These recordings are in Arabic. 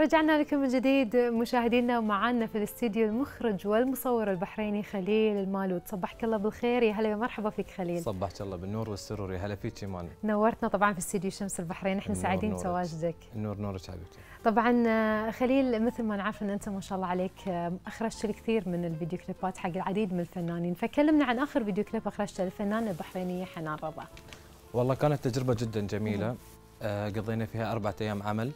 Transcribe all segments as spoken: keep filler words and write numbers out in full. رجعنا لكم من جديد مشاهدينا، ومعنا في الاستديو المخرج والمصور البحريني خليل المالود. صبحك الله بالخير، يا هلا ومرحبا فيك خليل. صبحك الله بالنور والسرور، يا هلا فيك ايمان. نورتنا طبعا في استديو شمس البحرين، احنا سعيدين بتواجدك. النور نورك حبيبتي. طبعا خليل، مثل ما نعرف ان انت ما شاء الله عليك اخرجت الكثير من الفيديو كليبات حق العديد من الفنانين، فكلمنا عن اخر فيديو كليب اخرجته للفنانه البحرينيه حنان رضا. والله كانت تجربه جدا جميله، قضينا فيها أربعة ايام عمل،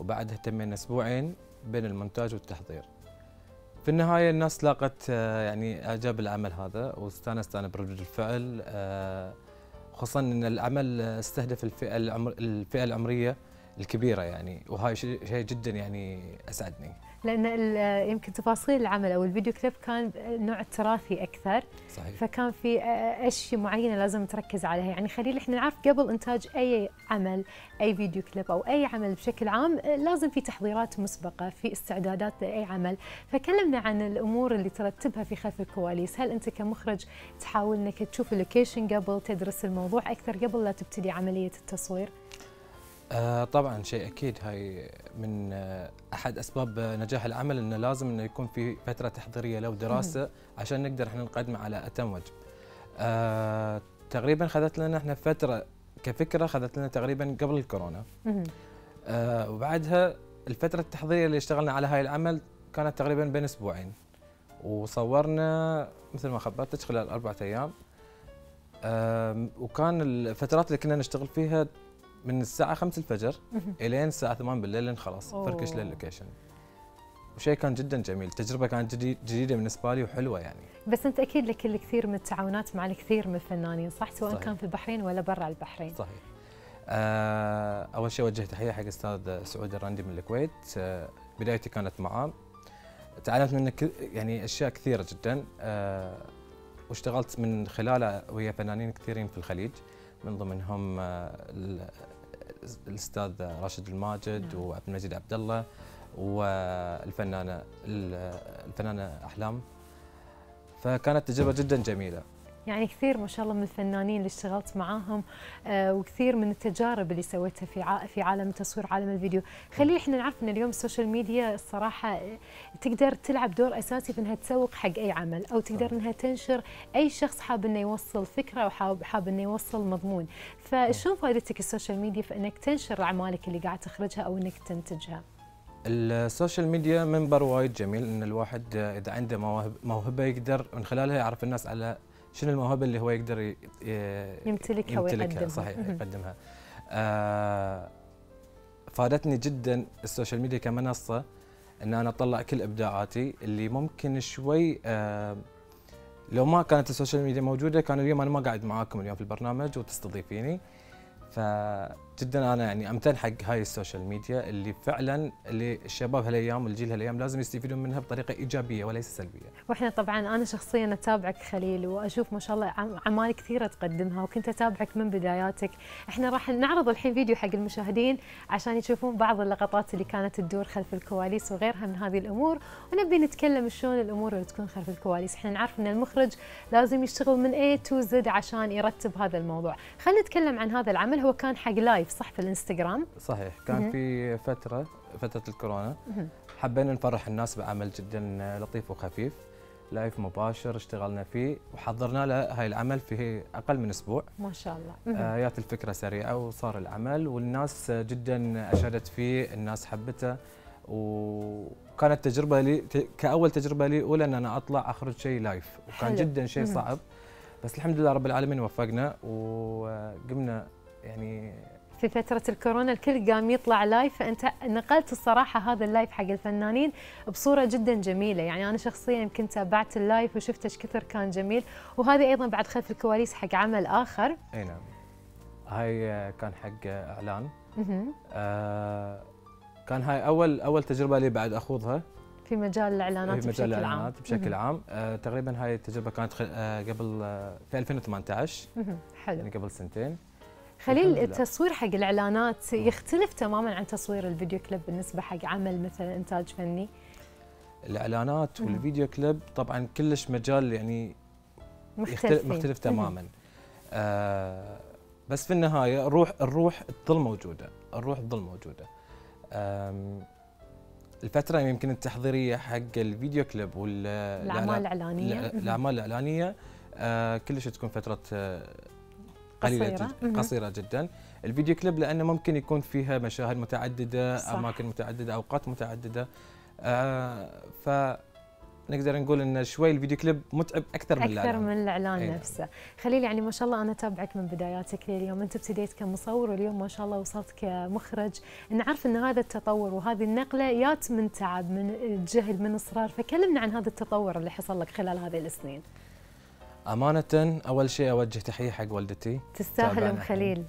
وبعدها تمينا اسبوعين بين المونتاج والتحضير. في النهايه الناس لاقت يعني اعجاب العمل هذا، واستانست انا برد الفعل، خصوصا ان العمل استهدف الفئه العمر الفئه العمريه الكبيره يعني، وهاي شيء جدا يعني اسعدني. لان يمكن تفاصيل العمل او الفيديو كليب كان نوع تراثي اكثر. صحيح. فكان في اشياء معينه لازم تركز عليها، يعني خليل احنا نعرف قبل انتاج اي عمل، اي فيديو كليب او اي عمل بشكل عام، لازم في تحضيرات مسبقه، في استعدادات لاي عمل، فكلمنا عن الامور اللي ترتبها في خلف الكواليس، هل انت كمخرج تحاول انك تشوف اللوكيشن قبل، تدرس الموضوع اكثر قبل لا تبتدي عمليه التصوير؟ آه طبعا شيء اكيد، هاي من آه احد اسباب نجاح العمل انه لازم انه يكون في فتره تحضيريه لو دراسه عشان نقدر احنا نقدمه على اتم وجه. آه تقريبا اخذت لنا احنا فتره كفكره، اخذت لنا تقريبا قبل الكورونا. آه وبعدها الفتره التحضيريه اللي اشتغلنا على هاي العمل كانت تقريبا بين اسبوعين، وصورنا مثل ما خبرتك خلال اربعه ايام. آه وكان الفترات اللي كنا نشتغل فيها من الساعة خمسة الفجر إلى الساعة ثمانية بالليل، لين خلاص فركش لللوكيشن. وشيء كان جدا جميل، تجربة كانت جديدة بالنسبة لي وحلوة يعني. بس أنت أكيد لك الكثير من التعاونات مع الكثير من الفنانين صح؟ سواء صحيح. كان في البحرين ولا برا البحرين. صحيح. آه أول شيء أوجه تحية حق أستاذ سعود الرندي من الكويت، آه بدايتي كانت معاه، تعلمت منه يعني أشياء كثيرة جدا، آه واشتغلت من خلاله ويا فنانين كثيرين في الخليج، من ضمنهم الاستاذ راشد الماجد وعبد المجيد عبد الله والفنانه الفنانه احلام، فكانت تجربه جدا جميله. يعني كثير ما شاء الله من الفنانين اللي اشتغلت معاهم، آه وكثير من التجارب اللي سويتها في في عالم التصوير، عالم الفيديو. خلينا احنا نعرف ان اليوم السوشيال ميديا الصراحه تقدر تلعب دور اساسي في انها تسوق حق اي عمل، او تقدر انها تنشر اي شخص حاب انه يوصل فكره وحاب انه يوصل مضمون، فشلون فائدتك السوشيال ميديا في انك تنشر اعمالك اللي قاعد تخرجها او انك تنتجها؟ السوشيال ميديا منبر وايد جميل، ان الواحد اذا عنده موهبه موهبه يقدر من خلالها يعرف الناس على شنو الموهبه اللي هو يقدر يمتلكها ويقدمها. صحيح يقدمها. آه فادتني جدا السوشيال ميديا كمنصه، ان انا اطلع كل ابداعاتي اللي ممكن شوي، آه لو ما كانت السوشيال ميديا موجوده كان اليوم انا ما قاعد معاكم اليوم في البرنامج وتستضيفيني. فجدا انا يعني امتن حق هاي السوشيال ميديا اللي فعلا اللي الشباب هالايام والجيل هالايام لازم يستفيدون منها بطريقه ايجابيه وليس سلبيه. واحنا طبعا انا شخصيا اتابعك خليل، واشوف ما شاء الله اعمال كثيره تقدمها، وكنت اتابعك من بداياتك. احنا راح نعرض الحين فيديو حق المشاهدين عشان يشوفون بعض اللقطات اللي كانت تدور خلف الكواليس وغيرها من هذه الامور، ونبي نتكلم شلون الامور اللي تكون خلف الكواليس. احنا نعرف ان المخرج لازم يشتغل من إيه تو زد عشان يرتب هذا الموضوع. خلينا نتكلم عن هذا العمل، هو كان حق لايف صح في الانستغرام؟ صحيح، كان في فترة فترة الكورونا، حبينا نفرح الناس بعمل جدا لطيف وخفيف، لايف مباشر اشتغلنا فيه، وحضرنا له هاي العمل في اقل من اسبوع. ما شاء الله. آه جات الفكرة سريعة وصار العمل، والناس جدا اشادت فيه، الناس حبته، وكانت تجربة لي كأول تجربة لي أولى ان انا اطلع اخرج شيء لايف، وكان جدا شيء صعب، بس الحمد لله رب العالمين وفقنا وقمنا. يعني في فترة الكورونا الكل قام يطلع لايف، فأنت نقلت الصراحة هذا اللايف حق الفنانين بصورة جدا جميلة. يعني أنا شخصيا يمكن تابعت اللايف وشفت ايش كثر كان جميل، وهذا أيضا بعد خلف الكواليس حق عمل آخر. أي نعم، هاي كان حق إعلان. آه كان هاي أول أول تجربة لي بعد أخوضها في مجال الإعلانات، في مجال الإعلانات بشكل عام. آه تقريبا هاي التجربة كانت آه قبل آه في ألفين وثمانية عشر. حلو، يعني قبل سنتين. خليل، التصوير حق الإعلانات يختلف تماماً عن تصوير الفيديو كليب بالنسبة حق عمل مثلا إنتاج فني؟ الإعلانات والفيديو كليب طبعاً كلش مجال يعني مختلف مختلف تماماً. آه بس في النهاية الروح الروح تظل موجودة، الروح تظل موجودة. الفترة يمكن التحضيرية حق الفيديو كليب والأعمال الإعلانية الأعمال الإعلانية آه كلش تكون فترة آه قليلة قصيرة. جد قصيرة جدا. الفيديو كليب لأنه ممكن يكون فيها مشاهد متعددة، صح. أماكن متعددة، أوقات متعددة، آه فنقدر نقول أن شوي الفيديو كليب متعب أكثر من الإعلان، أكثر من الإعلان نفسه. خليل، يعني ما شاء الله أنا أتابعك من بداياتك لليوم، أنت ابتديت كمصور واليوم ما شاء الله وصلت كمخرج. نعرف أن هذا التطور وهذه النقلة جات من تعب، من جهل، من إصرار، فكلمنا عن هذا التطور اللي حصل لك خلال هذه السنين. أمانة أول شيء أوجه تحية حق والدتي، تستاهل أم خليل.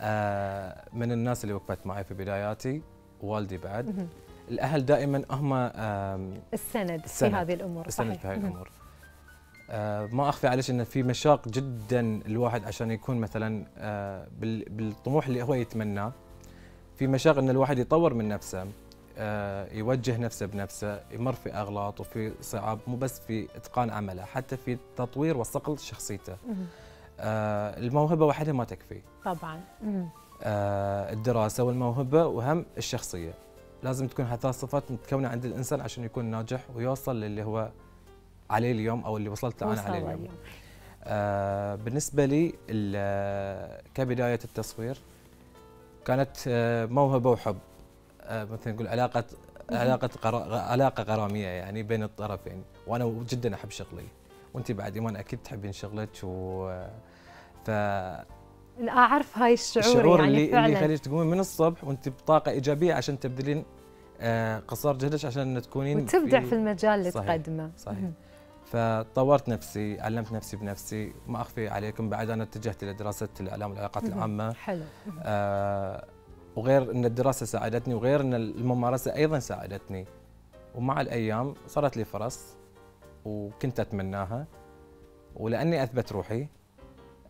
آه من الناس اللي وقفت معي في بداياتي، والدي بعد. الأهل دائما هم السند, السند في هذه الأمور، السند صحيح. في هذه الأمور آه ما أخفي عليك أن في مشاق جدا الواحد عشان يكون مثلا آه بالطموح اللي هو يتمناه، في مشاق أن الواحد يطور من نفسه، آه يوجه نفسه بنفسه، يمر في اغلاط وفي صعاب، مو بس في اتقان عمله، حتى في تطوير وصقل شخصيته. آه الموهبه وحدها ما تكفي طبعا، آه الدراسه والموهبه وهم الشخصيه، لازم تكون هذه الصفات متكونه عند الانسان عشان يكون ناجح ويوصل للي هو عليه اليوم او اللي وصلت انا عليه اليوم. آه بالنسبه لي كبدايه التصوير كانت آه موهبه وحب، مثل نقول علاقه علاقه قرا... علاقه غراميه يعني بين الطرفين، وانا جدا احب شغلي وانت بعد ايمان اكيد تحبين شغلك و ف لا اعرف هاي الشعور، الشعور يعني اللي فعلا اللي يخليك تقومين من الصبح وانت بطاقه ايجابيه عشان تبذلين قصار جهدك عشان تكونين وتبدع في, في المجال اللي تقدمه. صحيح. فطورت نفسي، علمت نفسي بنفسي، ما اخفي عليكم بعد انا اتجهت الى دراسه الاعلام والعلاقات العامه. حلو. آه وغير ان الدراسه ساعدتني وغير ان الممارسه ايضا ساعدتني، ومع الايام صارت لي فرص وكنت اتمناها، ولاني اثبت روحي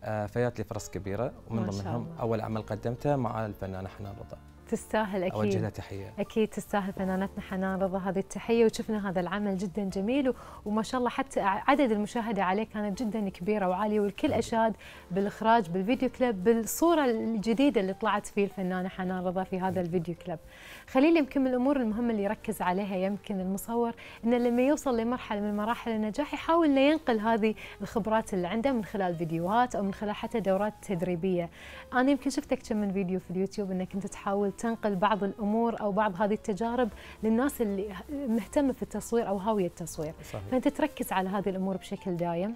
فيات لي فرص كبيره، ومن ضمنهم اول عمل قدمته مع الفنانه حنان رضا. تستاهل اكيد، اوجه لها تحيه. اكيد تستاهل فنانتنا حنان رضا هذه التحيه، وشفنا هذا العمل جدا جميل، وما شاء الله حتى عدد المشاهده عليه كانت جدا كبيره وعاليه، والكل اشاد بالاخراج، بالفيديو كليب، بالصوره الجديده اللي طلعت فيه الفنانه حنان رضا في هذا الفيديو كليب. خليل، يمكن من الامور المهمه اللي يركز عليها يمكن المصور انه لما يوصل لمرحله من مراحل النجاح يحاول انه ينقل هذه الخبرات اللي عنده من خلال فيديوهات او من خلال حتى دورات تدريبيه. انا يمكن شفتك كم من فيديو في اليوتيوب انك انت تحاول تنقل بعض الامور او بعض هذه التجارب للناس اللي مهتمه في التصوير او هاويه التصوير. صحيح. فانت تركز على هذه الامور بشكل دايم؟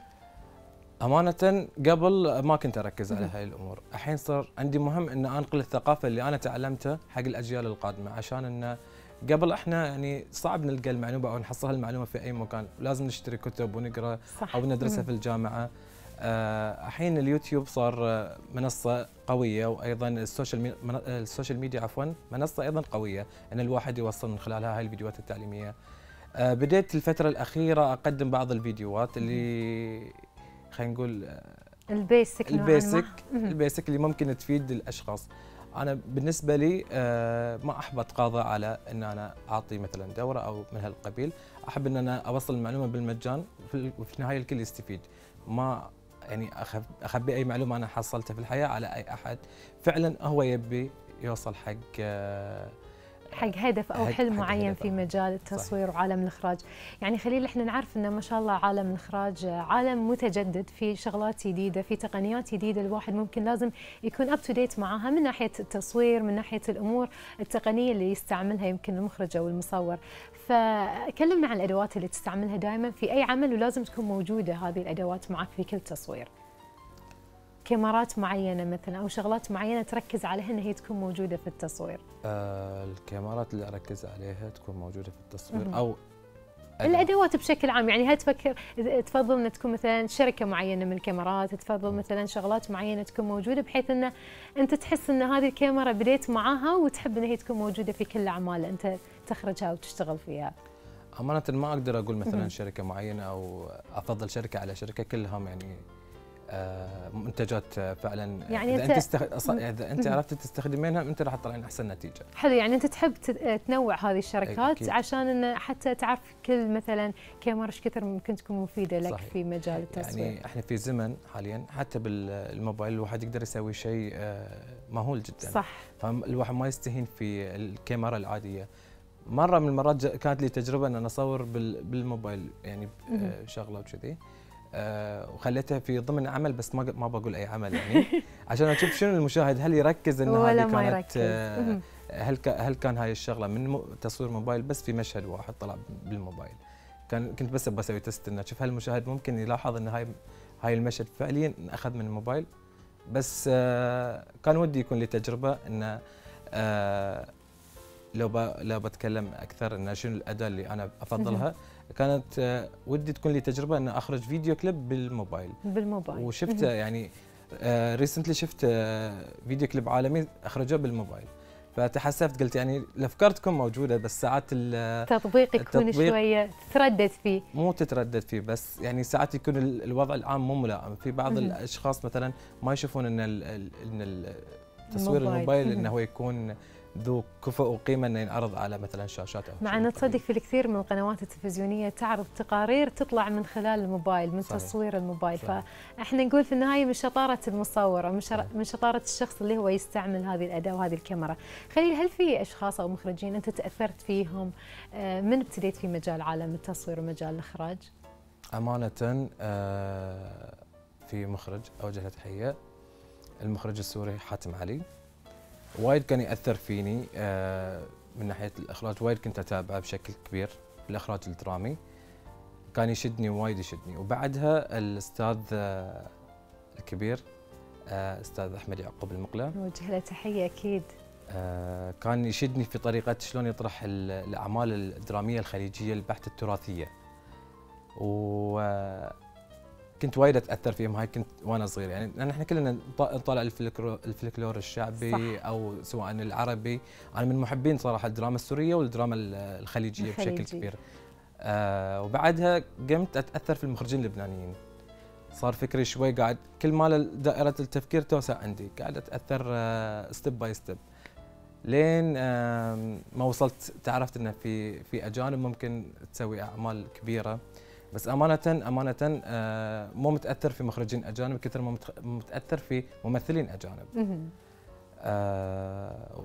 امانه قبل ما كنت اركز على هاي الامور، الحين صار عندي مهم ان انقل الثقافه اللي انا تعلمتها حق الاجيال القادمه، عشان انه قبل احنا يعني صعب نلقى المعلومه او نحصل المعلومه في اي مكان، لازم نشتري كتب ونقرا او ندرسها في الجامعه. الحين اليوتيوب صار منصه قويه، وايضا السوشيال مي... السوشيال ميديا عفوا منصه ايضا قويه ان الواحد يوصل من خلالها هاي الفيديوهات التعليميه. أه بديت الفتره الاخيره اقدم بعض الفيديوهات اللي خلينا نقول البيسك البيسك البيسك اللي ممكن تفيد الاشخاص. انا بالنسبه لي أه ما احب اتقاضى على ان انا اعطي مثلا دوره او من هالقبيل، احب ان انا اوصل المعلومه بالمجان وفي النهايه الكل يستفيد، ما يعني اخبي اي معلومه انا حصلتها في الحياه على اي احد. فعلا هو يبي يوصل حق حق هدف او حلم معين في مجال التصوير. صحيح. وعالم الاخراج، يعني خليل احنا نعرف انه ما شاء الله عالم الاخراج عالم متجدد، في شغلات جديده، في تقنيات جديده، الواحد ممكن لازم يكون اب تو ديت معاها من ناحيه التصوير، من ناحيه الامور التقنيه اللي يستعملها يمكن المخرج او المصور. فكلمنا عن الادوات اللي تستعملها دائما في اي عمل، ولازم تكون موجوده هذه الادوات معك في كل تصوير. كاميرات معينه مثلا او شغلات معينه تركز عليها ان هي تكون موجوده في التصوير. آه الكاميرات اللي اركز عليها تكون موجوده في التصوير مم. او الادوات بشكل عام، يعني هل تفكر تفضل ان تكون مثلا شركه معينه من الكاميرات، تفضل مثلا شغلات معينه تكون موجوده بحيث ان انت تحس ان هذه الكاميرا بديت معاها وتحب ان هي تكون موجوده في كل الاعمال انت تخرجها وتشتغل فيها؟ امانه ما اقدر اقول مثلا شركه معينه او افضل شركه على شركه، كلهم يعني منتجات فعلا يعني اذا انت استخ... اذا انت عرفت تستخدمينها انت راح تطلعين احسن نتيجه. حلو، يعني انت تحب تنوع هذه الشركات. أكيد. عشان انه حتى تعرف كل مثلا كاميرا ايش كثر ممكن تكون مفيده لك. صحيح. في مجال التصوير. يعني احنا في زمن حاليا حتى بالموبايل الواحد يقدر يسوي شيء مهول جدا. صح. فالواحد ما يستهين في الكاميرا العاديه، مره من المرات كانت لي تجربه ان انا اصور بالموبايل يعني شغله وكذي، وخليتها في ضمن عمل بس ما ما بقول اي عمل يعني عشان اشوف شنو المشاهد، هل يركز ان هذه كانت هل هل كان هاي الشغله من تصوير موبايل بس في مشهد واحد طلع بالموبايل. كان كنت بس ابغى اسوي تست انه اشوف هل المشاهد ممكن يلاحظ ان هاي هاي المشهد فعليا اخذ من الموبايل، بس كان ودي يكون لي تجربه انه لو لو بتكلم اكثر ان شنو الاداه اللي انا افضلها، كانت ودي تكون لي تجربه ان اخرج فيديو كليب بالموبايل بالموبايل وشفته يعني ريسنتلي شفت فيديو كليب عالمي اخرجوه بالموبايل، فتحسفت قلت يعني الافكار تكون موجوده بس ساعات التطبيق يكون شويه تتردد فيه، مو تتردد فيه بس يعني ساعات يكون الوضع العام مو ملائم، في بعض الاشخاص مثلا ما يشوفون ان ان تصوير الموبايل انه هو يكون ذو كفاءة وقيمة أن ينعرض على مثلا شاشات أو مع أن تصدق في الكثير من القنوات التلفزيونية تعرض تقارير تطلع من خلال الموبايل من صحيح. تصوير الموبايل صحيح. فإحنا نقول في النهاية من شطارة المصور ومن من شطارة الشخص اللي هو يستعمل هذه الأداة وهذه الكاميرا. خليل، هل في أشخاص أو مخرجين أنت تأثرت فيهم من ابتديت في مجال عالم التصوير ومجال الإخراج؟ أمانة في مخرج أوجه تحية، المخرج السوري حاتم علي، وايد كان يأثر فيني من ناحية الإخراج، وايد كنت أتابعه بشكل كبير بالإخراج الدرامي، كان يشدني وايد يشدني. وبعدها الأستاذ الكبير أستاذ أحمد يعقوب المقلة، نوجه له تحية أكيد، كان يشدني في طريقة شلون يطرح الأعمال الدرامية الخليجية البحث التراثية، وكنت وايد أتأثر فيهم هاي كنت وأنا صغير. يعني لأن إحنا كلنا نطالع الفلكلور الشعبي صح. أو سواء العربي، أنا من محبين صراحة الدراما السورية والدراما الخليجية الخليجي. بشكل كبير. آه وبعدها قمت أتأثر في المخرجين اللبنانيين، صار فكري شوي قاعد كل ما دائرة التفكير توسع عندي، قاعد أتأثر آه ستيب باي ستيب لين آه ما وصلت تعرفت إن في في أجانب ممكن تسوي أعمال كبيرة. بس أمانة أمانة آه مو متأثر في مخرجين أجانب كثر ما متأثر في ممثلين أجانب. آه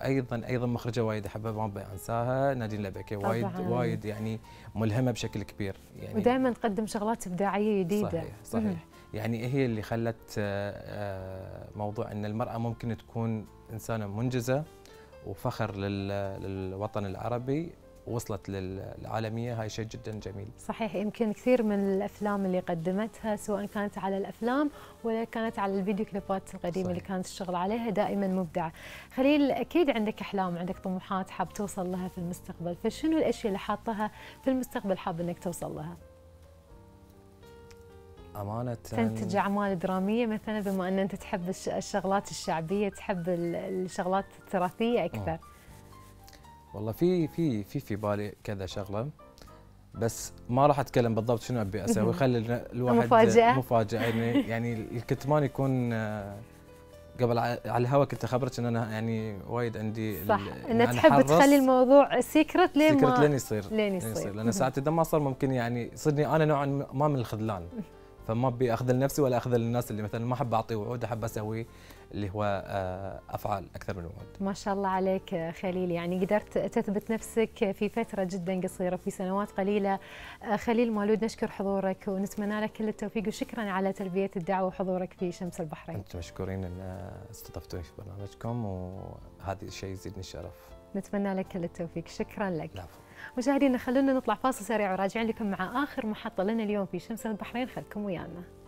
وأيضا أيضا مخرجة وايد أحبها ما أبي أنساها، نادين لاباكي، وايد وايد يعني ملهمة بشكل كبير يعني، ودائما تقدم شغلات إبداعية جديدة. صحيح صحيح مم. يعني هي اللي خلت آه موضوع أن المرأة ممكن تكون إنسانة منجزة وفخر للوطن العربي، وصلت للعالمية، هاي شيء جدا جميل. صحيح، يمكن كثير من الأفلام اللي قدمتها سواء كانت على الأفلام ولا كانت على الفيديو كليبات القديمة اللي كانت الشغل عليها دائما مبدعة. خليل، أكيد عندك أحلام، عندك طموحات حاب توصل لها في المستقبل، فشنو الأشياء اللي حاطها في المستقبل حاب أنك توصل لها؟ أمانة تنتج أعمال درامية مثلا، بما أن أنت تحب الشغلات الشعبية تحب الشغلات التراثية أكثر. أوه. والله في في في في بالي كذا شغله، بس ما راح اتكلم بالضبط شنو ابي اسوي، خلي الواحد مفاجاه مفاجاه يعني, يعني الكتمان يكون قبل على الهواء. كنت اخبرك ان انا يعني وايد عندي صح ان تحب تخلي الموضوع سيكرت لين ما لين يصير لين يصير لان ساعات اذا ما صار ممكن يعني صدني انا نوعا ما من الخذلان، فما ابي اخذل نفسي ولا اخذل الناس اللي مثلا ما احب اعطي وعود، احب اسوي اللي هو افعال اكثر من وعود. ما شاء الله عليك خليل، يعني قدرت تثبت نفسك في فتره جدا قصيره في سنوات قليله. خليل مولود، نشكر حضورك ونتمنى لك كل التوفيق، وشكرا على تلبيه الدعوه وحضورك في شمس البحرين. انتم مشكورين ان استضفتوني في برنامجكم، وهذا الشيء يزيدني الشرف. نتمنى لك كل التوفيق، شكرا لك. العفو. مشاهدينا، خلونا نطلع فاصل سريع وراجعين لكم مع آخر محطة لنا اليوم في شمس البحرين، خلكم ويانا.